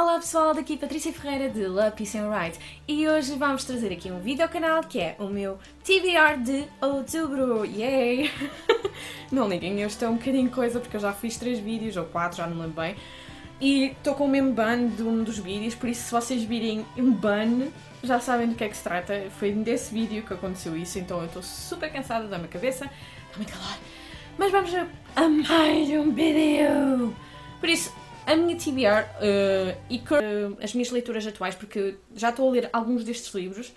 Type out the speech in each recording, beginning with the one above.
Olá pessoal, daqui Patrícia Ferreira de Love Peace and Write e hoje vamos trazer aqui um vídeo ao canal que é o meu TBR de outubro, yay! Não liguem, eu estou um bocadinho coisa porque eu já fiz 3 vídeos ou 4, já não lembro bem, e estou com o mesmo ban de um dos vídeos, por isso se vocês virem um ban já sabem do que é que se trata. Foi desse vídeo que aconteceu isso, então eu estou super cansada da minha cabeça, está-me calor. Mas vamos a mais um vídeo! Por isso, a minha TBR as minhas leituras atuais, porque já estou a ler alguns destes livros.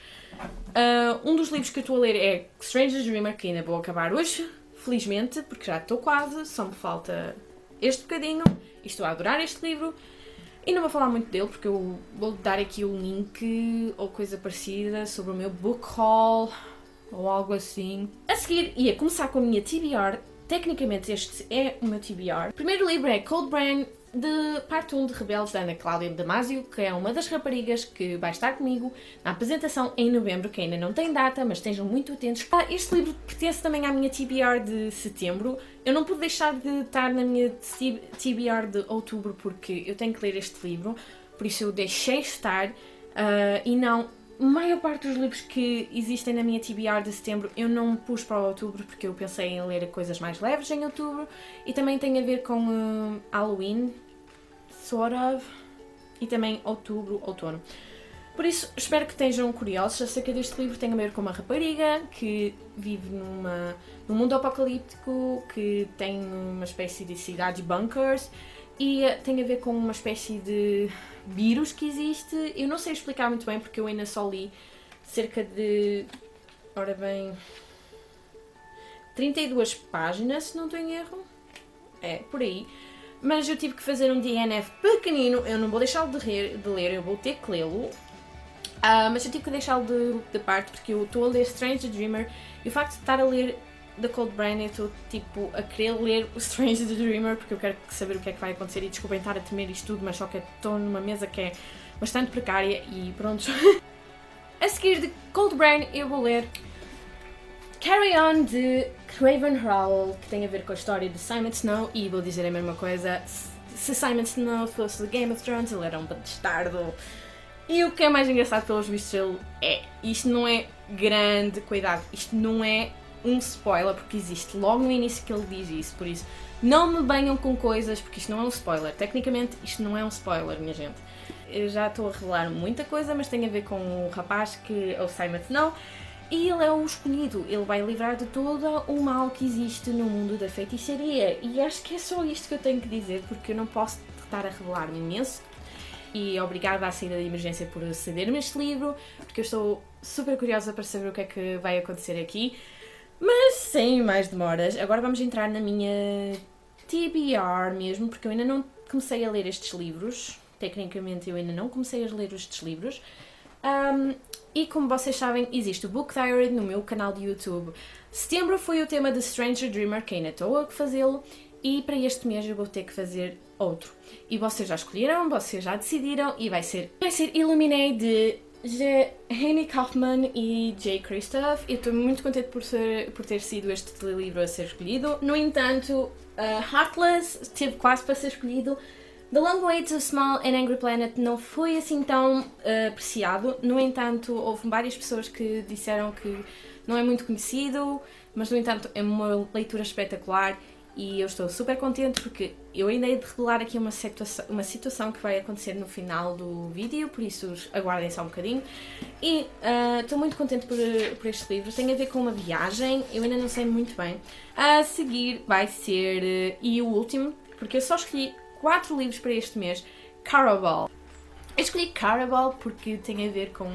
Um dos livros que eu estou a ler é Strange and Dreamer, que ainda vou acabar hoje, felizmente, porque já estou quase, só me falta este bocadinho. E estou a adorar este livro. E não vou falar muito dele, porque eu vou dar aqui um link ou coisa parecida sobre o meu book haul ou algo assim. A seguir, ia começar com a minha TBR. Tecnicamente este é o meu TBR. O primeiro livro é Koldbrann, de parte 1 de Rebeldes, da Ana Cláudia de Damásio, que é uma das raparigas que vai estar comigo na apresentação em novembro, que ainda não tem data, mas estejam muito atentos. Este livro pertence também à minha TBR de setembro. Eu não pude deixar de estar na minha TBR de outubro porque eu tenho que ler este livro, por isso eu deixei estar e não... A maior parte dos livros que existem na minha TBR de setembro eu não pus para outubro porque eu pensei em ler coisas mais leves em outubro e também tem a ver com Halloween, sort of, e também outubro, outono. Por isso, espero que estejam curiosos acerca deste livro. Tem a ver com uma rapariga que vive num mundo apocalíptico, que tem uma espécie de cidade bunkers e tem a ver com uma espécie de vírus que existe. Eu não sei explicar muito bem porque eu ainda só li cerca de, ora bem, 32 páginas, se não estou em erro, é, por aí. Mas eu tive que fazer um DNF pequenino, eu não vou deixá-lo de ler, eu vou ter que lê-lo. Mas eu tive que deixá-lo de parte porque eu estou a ler Strange and Dreamer e o facto de estar a ler da Koldbrann, eu estou tipo a querer ler o Strange and Dreamer porque eu quero saber o que é que vai acontecer e desculpem estar a temer isto tudo, mas só que estou numa mesa que é bastante precária e pronto. A seguir de Koldbrann eu vou ler Carry On, de Rainbow Rowell, que tem a ver com a história de Simon Snow, e vou dizer a mesma coisa, se Simon Snow fosse de Game of Thrones ele era um bastardo. E o que é mais engraçado pelos vistos ele é, isto não é grande, cuidado, isto não é um spoiler, porque existe logo no início que ele diz isso, por isso não me venham com coisas, porque isto não é um spoiler. Tecnicamente isto não é um spoiler, minha gente. Eu já estou a revelar muita coisa, mas tem a ver com o rapaz que é o Simon Snow e ele é o escolhido, ele vai livrar de todo o mal que existe no mundo da feitiçaria. E acho que é só isto que eu tenho que dizer, porque eu não posso estar a revelar-me imenso. E obrigada à saída de emergência por ceder-me este livro, porque eu estou super curiosa para saber o que é que vai acontecer aqui. Mas sem mais demoras, agora vamos entrar na minha TBR mesmo, porque eu ainda não comecei a ler estes livros. Tecnicamente eu ainda não comecei a ler estes livros. E como vocês sabem, existe o Book Diary no meu canal de YouTube. Setembro foi o tema de Stranger Dreamer, que ainda estou a fazê-lo. E para este mês eu vou ter que fazer outro. E vocês já escolheram, vocês já decidiram, e vai ser Illuminae, de Amie Kaufman e Jay Kristoff. Eu estou muito contente por ter sido este livro a ser escolhido. No entanto, Heartless esteve quase para ser escolhido. The Long Way to a Small and Angry Planet não foi assim tão apreciado. No entanto, houve várias pessoas que disseram que não é muito conhecido, mas no entanto é uma leitura espetacular e eu estou super contente porque eu ainda hei de revelar aqui uma situação que vai acontecer no final do vídeo, por isso aguardem só um bocadinho. E estou muito contente por este livro, tem a ver com uma viagem, eu ainda não sei muito bem. A seguir vai ser, e o último, porque eu só escolhi 4 livros para este mês, Caraval. Eu escolhi Caraval porque tem a ver com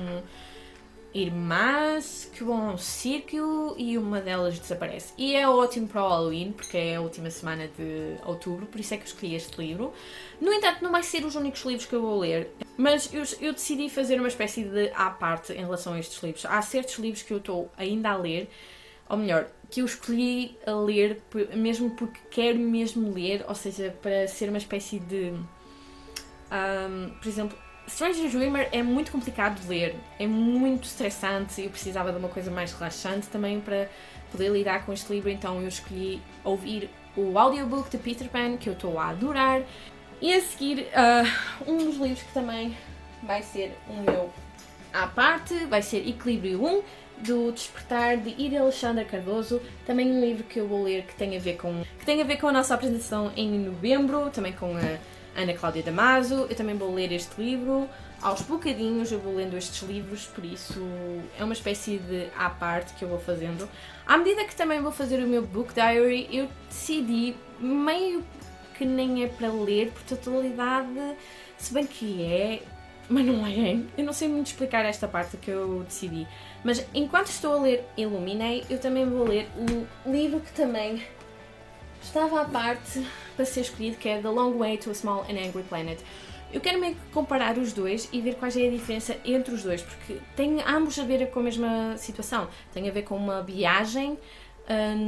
irmãs que vão a um circo e uma delas desaparece. E é ótimo para o Halloween, porque é a última semana de outubro, por isso é que eu escolhi este livro. No entanto, não vai ser os únicos livros que eu vou ler, mas eu decidi fazer uma espécie de à parte em relação a estes livros. Há certos livros que eu estou ainda a ler, ou melhor, que eu escolhi a ler mesmo porque quero mesmo ler, ou seja, para ser uma espécie de... por exemplo, Strange and Dreamer é muito complicado de ler, é muito estressante e eu precisava de uma coisa mais relaxante também para poder lidar com este livro, então eu escolhi ouvir o audiobook de Peter Pan, que eu estou a adorar. E a seguir, um dos livros que também vai ser o meu à parte, vai ser Equilíbrio 1, do Despertar, de Iria Alexandra Cardoso, também um livro que eu vou ler que tem a ver com, a nossa apresentação em novembro, também com a Ana Cláudia de Damásio. Eu também vou ler este livro, aos bocadinhos eu vou lendo estes livros, por isso é uma espécie de à parte que eu vou fazendo. À medida que também vou fazer o meu book diary, eu decidi, meio que nem é para ler por totalidade, se bem que é, mas não é. Eu não sei muito explicar esta parte que eu decidi. Mas enquanto estou a ler Illuminae, eu também vou ler um livro que também estava à parte para ser escolhido, que é The Long Way to a Small and Angry Planet. Eu quero meio que comparar os dois e ver qual é a diferença entre os dois, porque têm ambos a ver com a mesma situação. Tem a ver com uma viagem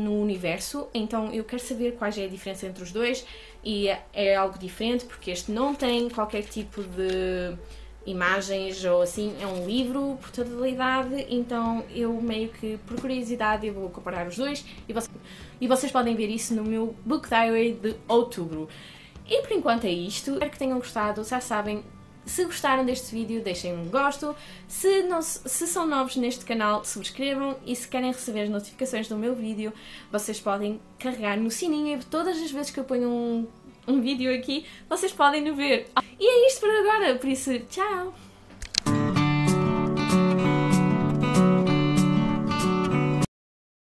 no universo, então eu quero saber qual é a diferença entre os dois, e é algo diferente porque este não tem qualquer tipo de imagens ou assim, é um livro por totalidade, então eu meio que por curiosidade eu vou comparar os dois e vocês podem ver isso no meu book diary de outubro. E por enquanto é isto, espero que tenham gostado, já sabem, se gostaram deste vídeo deixem um gosto, se são novos neste canal subscrevam, e se querem receber as notificações do meu vídeo vocês podem carregar no sininho e todas as vezes que eu ponho um vídeo aqui vocês podem no ver. E é isto por agora, por isso, tchau!